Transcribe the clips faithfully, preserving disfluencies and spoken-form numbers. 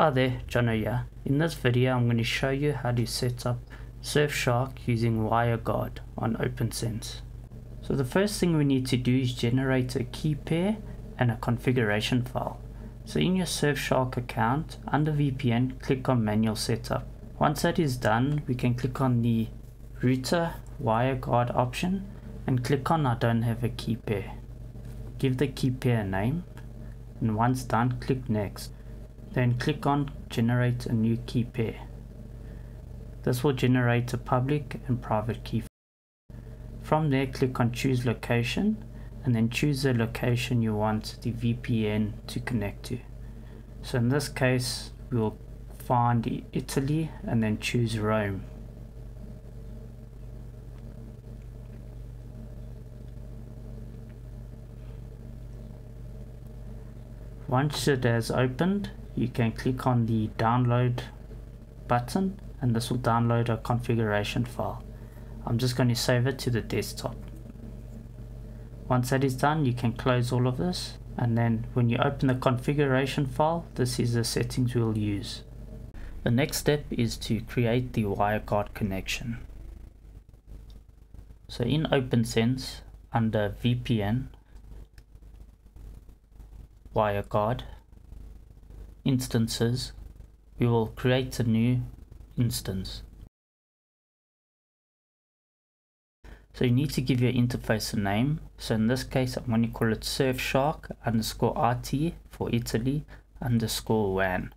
Hi there, Jono here. In this video I'm going to show you how to set up Surfshark using WireGuard on OPNsense. So the first thing we need to do is generate a key pair and a configuration file. So in your Surfshark account, under V P N, click on manual setup. Once that is done, we can click on the router WireGuard option and click on I don't have a key pair. Give the key pair a name, and once done, click next. Then click on generate a new key pair. This will generate a public and private key. From there, click on choose location and then choose the location you want the V P N to connect to. So in this case, we'll find Italy and then choose Rome. Once it has opened, you can click on the download button and this will download a configuration file. I'm just going to save it to the desktop. Once that is done, you can close all of this, and then when you open the configuration file, this is the settings we'll use. The next step is to create the WireGuard connection. So in OPNsense, under V P N, WireGuard, instances, we will create a new instance. So you need to give your interface a name. So in this case, I'm going to call it Surfshark underscore IT for Italy underscore WAN.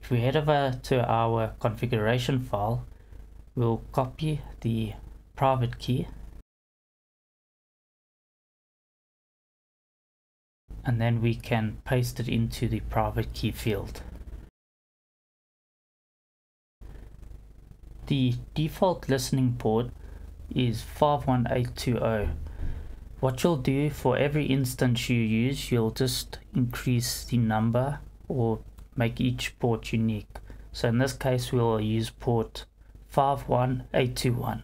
If we head over to our configuration file, we'll copy the private key and then we can paste it into the private key field. The default listening port is five one eight two zero. What you'll do for every instance you use, you'll just increase the number or make each port unique. So in this case, we'll use port five one eight two one.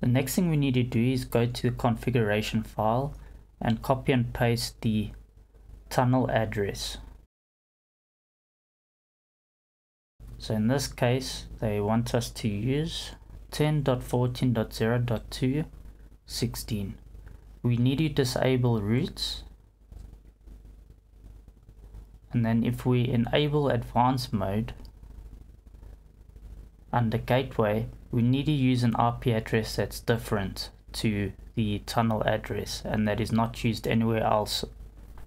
The next thing we need to do is go to the configuration file and copy and paste the tunnel address. So in this case, they want us to use ten dot fourteen dot zero dot two sixteen. We need to disable routes. And then if we enable advanced mode, under gateway, we need to use an I P address that's different to the tunnel address and that is not used anywhere else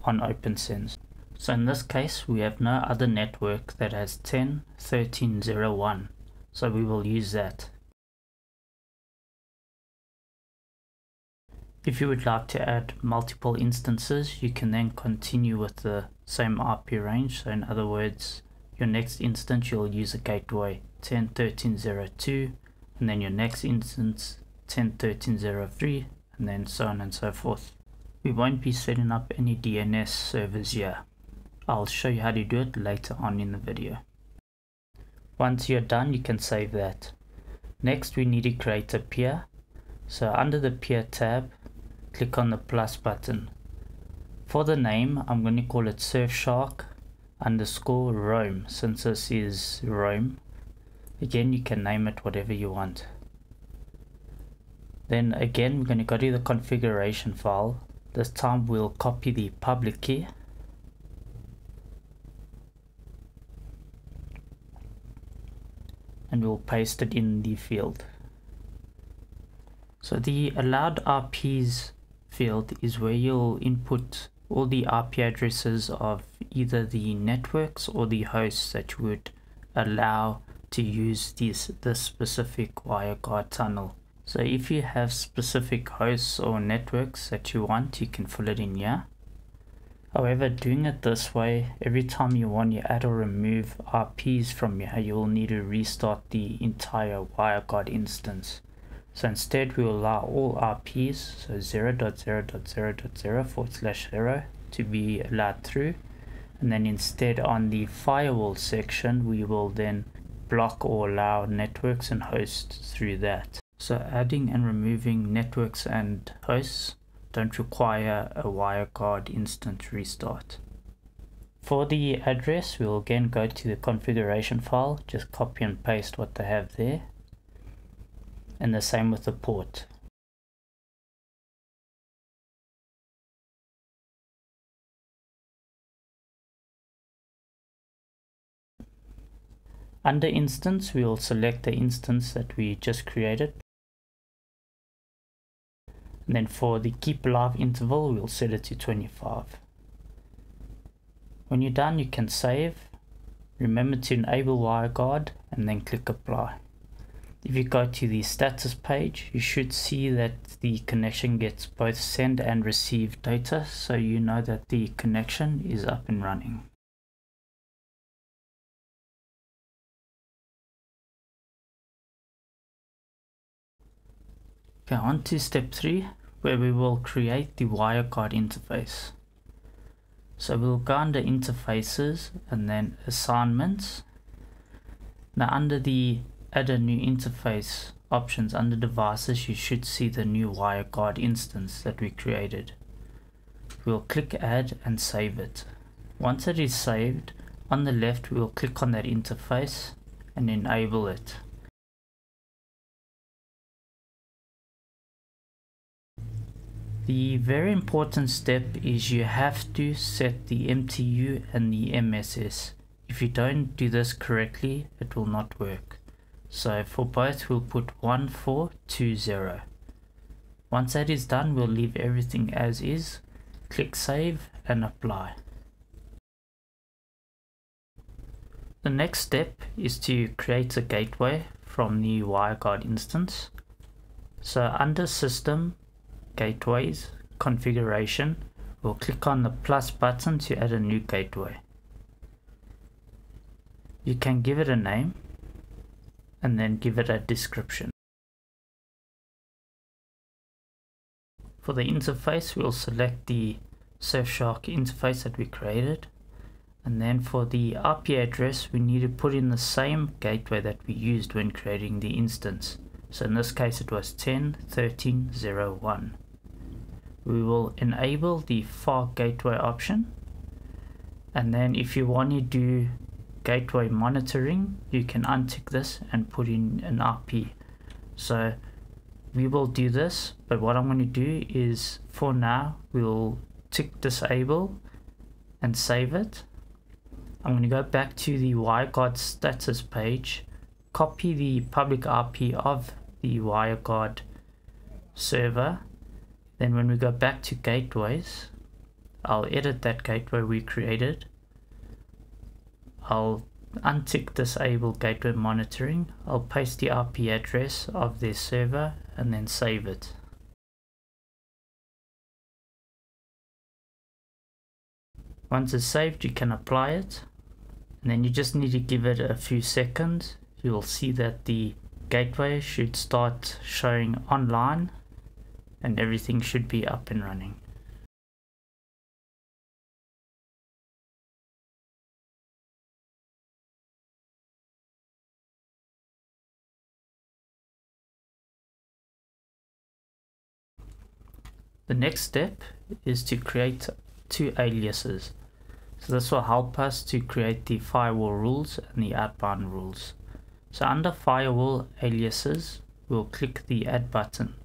on OPNsense. So in this case, we have no other network that has ten dot thirteen dot zero dot one, so we will use that. If you would like to add multiple instances, you can then continue with the same I P range. So in other words, your next instance you'll use a gateway ten dot thirteen dot zero dot two, and then your next instance ten dot thirteen dot zero dot three, and then so on and so forth. We won't be setting up any D N S servers here. I'll show you how to do it later on in the video. Once you're done, you can save that. Next, we need to create a peer. So under the peer tab, click on the plus button. For the name, I'm going to call it Surfshark underscore Rome, since this is Rome. Again, you can name it whatever you want. Then again, we're going to go to the configuration file. This time we'll copy the public key and we'll paste it in the field. So the allowed I Ps field is where you'll input all the I P addresses of either the networks or the hosts that you would allow to use this, this specific WireGuard tunnel. So if you have specific hosts or networks that you want, you can fill it in here. However, doing it this way, every time you want to add or remove I Ps from here, you will need to restart the entire WireGuard instance. So instead, we will allow all I Ps, so zero dot zero dot zero dot zero forward slash zero, to be allowed through. And then instead, on the firewall section, we will then block or allow networks and hosts through that. So adding and removing networks and hosts don't require a WireGuard instant restart. For the address, we'll again go to the configuration file, just copy and paste what they have there, and the same with the port. Under instance, we'll select the instance that we just created. And then for the keep live interval, we'll set it to twenty-five. When you're done, you can save. Remember to enable WireGuard and then click apply. If you go to the status page, you should see that the connection gets both send and receive data, so you know that the connection is up and running. Okay, on to step three, where we will create the WireGuard interface. So we'll go under interfaces and then assignments. Now under the add a new interface options under devices, you should see the new WireGuard instance that we created. We'll click add and save it. Once it is saved, on the left we'll click on that interface and enable it. The very important step is you have to set the M T U and the M S S. If you don't do this correctly, it will not work. So for both, we'll put one four two zero. Once that is done, we'll leave everything as is. Click save and apply. The next step is to create a gateway from the WireGuard instance. So under system, gateways, configuration, we'll click on the plus button to add a new gateway. You can give it a name and then give it a description. For the interface, we'll select the Surfshark interface that we created, and then for the I P address we need to put in the same gateway that we used when creating the instance. So in this case it was ten dot thirteen dot zero dot one. We will enable the far gateway option, and then if you want to do gateway monitoring, you can untick this and put in an I P. So we will do this, but what I'm going to do is for now we'll tick disable and save it. I'm going to go back to the WireGuard status page, copy the public I P of the WireGuard server. Then when we go back to gateways, I'll edit that gateway we created. I'll untick disable gateway monitoring. I'll paste the I P address of their server and then save it. Once it's saved, you can apply it, and then you just need to give it a few seconds. You will see that the gateway should start showing online and everything should be up and running. The next step is to create two aliases. So this will help us to create the firewall rules and the outbound rules. So under firewall aliases, we'll click the add button.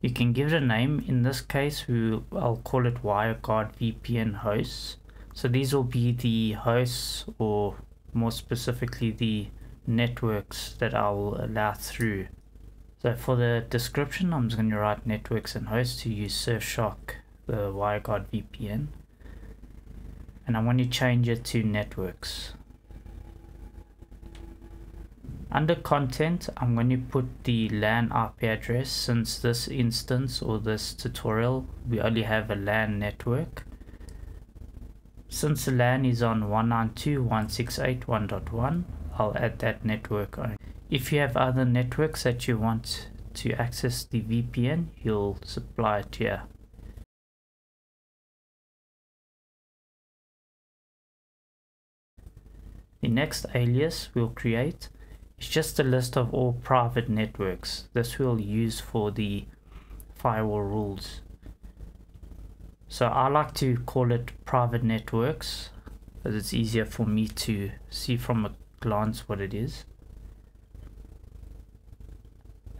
You can give it a name. In this case, we will, I'll call it WireGuard V P N hosts. So these will be the hosts, or more specifically the networks that I will allow through. So for the description, I'm just going to write networks and hosts to use Surfshark, the WireGuard V P N. And I want to change it to networks. Under content, I'm going to put the LAN I P address, since this instance or this tutorial, we only have a LAN network. Since the LAN is on one ninety-two dot one sixty-eight dot one dot one, I'll add that network only. If you have other networks that you want to access the V P N, you'll supply it here. The next alias we'll create is just a list of all private networks. This we'll use for the firewall rules. So I like to call it private networks, as it's easier for me to see from a glance what it is.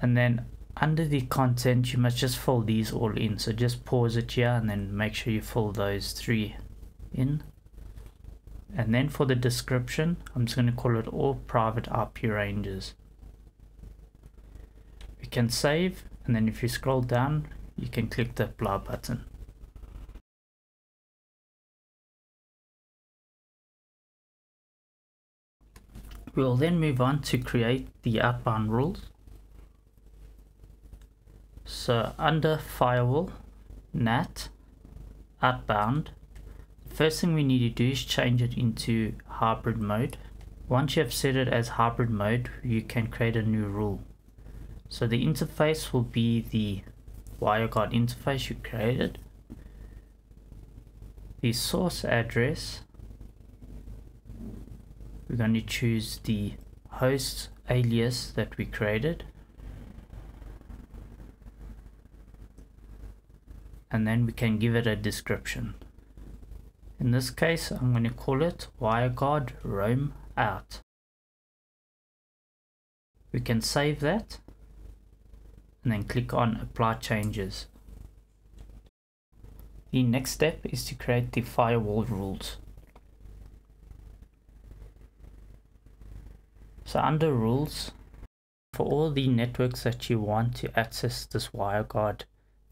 And then under the content, you must just fill these all in. So just pause it here and then make sure you fill those three in. And then for the description, I'm just going to call it all private I P ranges. We can save, and then if you scroll down, you can click the apply button. We'll then move on to create the outbound rules. So under firewall, N A T, outbound, first thing we need to do is change it into hybrid mode. Once you have set it as hybrid mode, you can create a new rule. So the interface will be the WireGuard interface you created, the source address, we're going to choose the host alias that we created, and then we can give it a description. In this case, I'm going to call it WireGuard Roam Out. We can save that and then click on Apply Changes. The next step is to create the firewall rules. So under rules, for all the networks that you want to access this WireGuard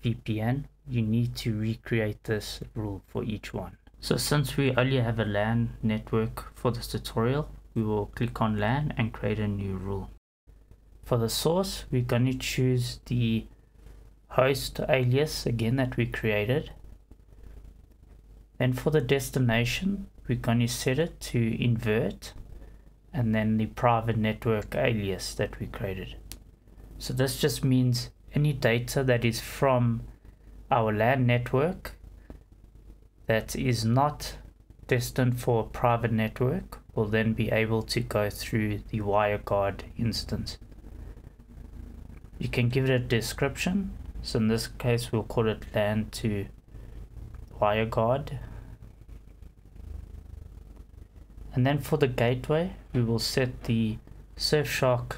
V P N, you need to recreate this rule for each one. So since we only have a LAN network for this tutorial, we will click on LAN and create a new rule. For the source, we're going to choose the host alias again that we created. Then for the destination, we're going to set it to invert, and then the private network alias that we created. So this just means any data that is from our LAN network that is not destined for a private network will then be able to go through the WireGuard instance. You can give it a description. So in this case, we'll call it LAN to WireGuard. And then for the gateway, we will set the Surfshark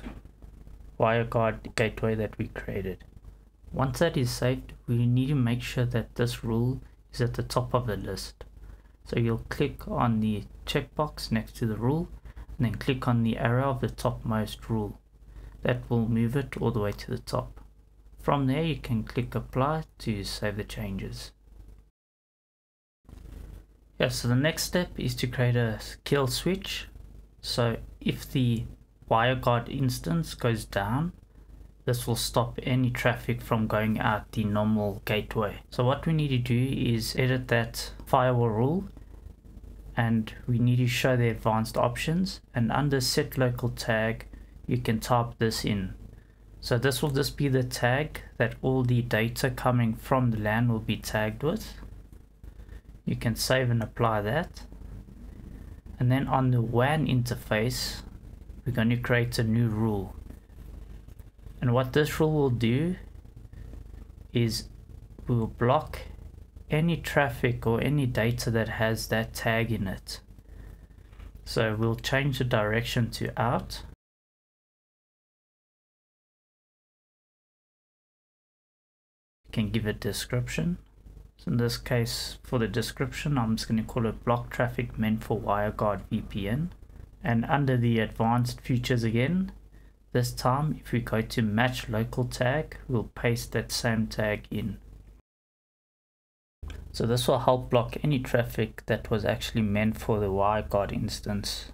WireGuard gateway that we created. Once that is saved, we need to make sure that this rule is at the top of the list. So you'll click on the checkbox next to the rule and then click on the arrow of the topmost rule. That will move it all the way to the top. From there, you can click apply to save the changes. Yeah, so the next step is to create a kill switch. So if the WireGuard instance goes down, this will stop any traffic from going out the normal gateway. So what we need to do is edit that firewall rule, and we need to show the advanced options, and under set local tag you can type this in. So this will just be the tag that all the data coming from the LAN will be tagged with. You can save and apply that, and then on the W A N interface we're going to create a new rule. And what this rule will do is we will block any traffic or any data that has that tag in it. So we'll change the direction to out. You can give a description. So in this case, for the description, I'm just going to call it block traffic meant for WireGuard V P N. And under the advanced features again, this time, if we go to match local tag, we'll paste that same tag in. So this will help block any traffic that was actually meant for the WireGuard instance.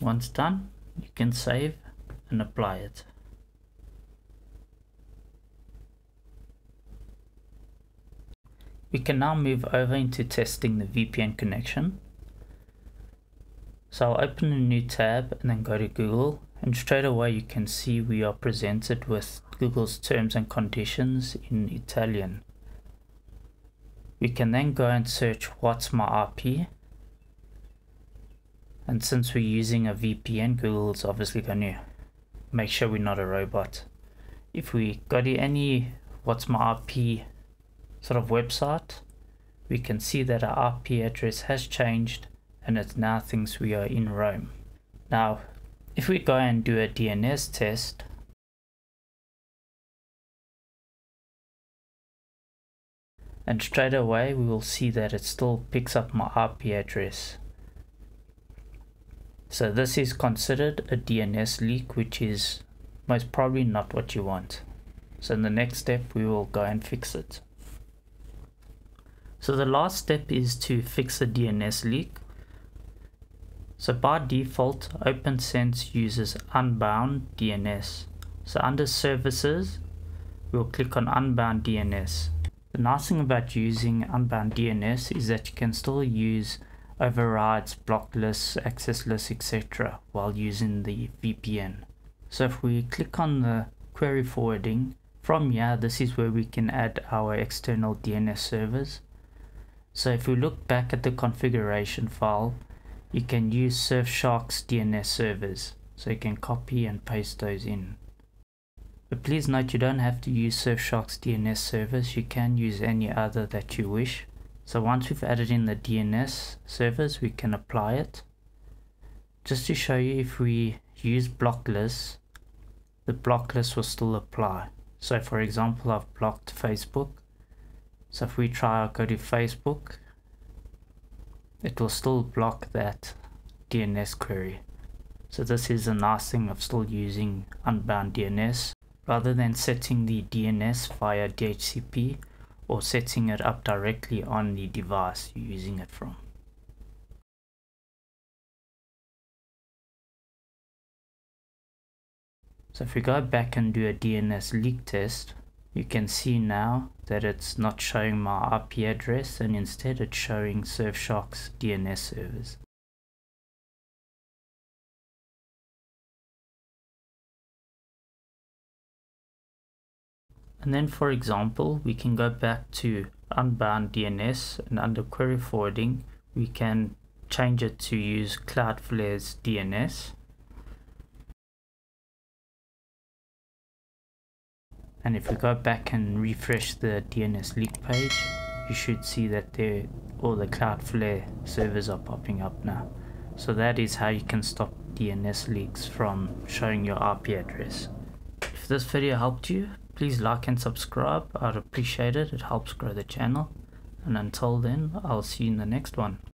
Once done, you can save and apply it. We can now move over into testing the V P N connection. So I'll open a new tab and then go to Google. And straight away you can see we are presented with Google's terms and conditions in Italian. We can then go and search what's my I P. And since we're using a V P N, Google's obviously going to make sure we're not a robot. If we go to any what's my I P sort of website, we can see that our I P address has changed and it now thinks we are in Rome. Now, if we go and do a D N S test, and straight away we will see that it still picks up my I P address. So this is considered a D N S leak, which is most probably not what you want. So in the next step we will go and fix it. So the last step is to fix a D N S leak. So by default OPNsense uses Unbound D N S. So under Services we'll click on Unbound D N S. The nice thing about using Unbound D N S is that you can still use overrides, block lists, access lists, et cetera while using the V P N. So if we click on the query forwarding, from here this is where we can add our external D N S servers. So if we look back at the configuration file, you can use Surfshark's D N S servers. So you can copy and paste those in. But please note you don't have to use Surfshark's D N S servers, you can use any other that you wish. So once we've added in the D N S servers, we can apply it. Just to show you, if we use block lists, the block list will still apply. So for example, I've blocked Facebook. So if we try, go to Facebook, it will still block that D N S query. So this is a nice thing of still using Unbound D N S. Rather than setting the D N S via D H C P or setting it up directly on the device you're using it from. So if we go back and do a D N S leak test, you can see now that it's not showing my I P address and instead it's showing Surfshark's D N S servers. And then for example, we can go back to Unbound D N S and under query forwarding, we can change it to use Cloudflare's D N S. And if we go back and refresh the D N S leak page, you should see that there, all the Cloudflare servers are popping up now. So that is how you can stop D N S leaks from showing your I P address. If this video helped you, please like and subscribe, I'd appreciate it, it helps grow the channel. And until then, I'll see you in the next one.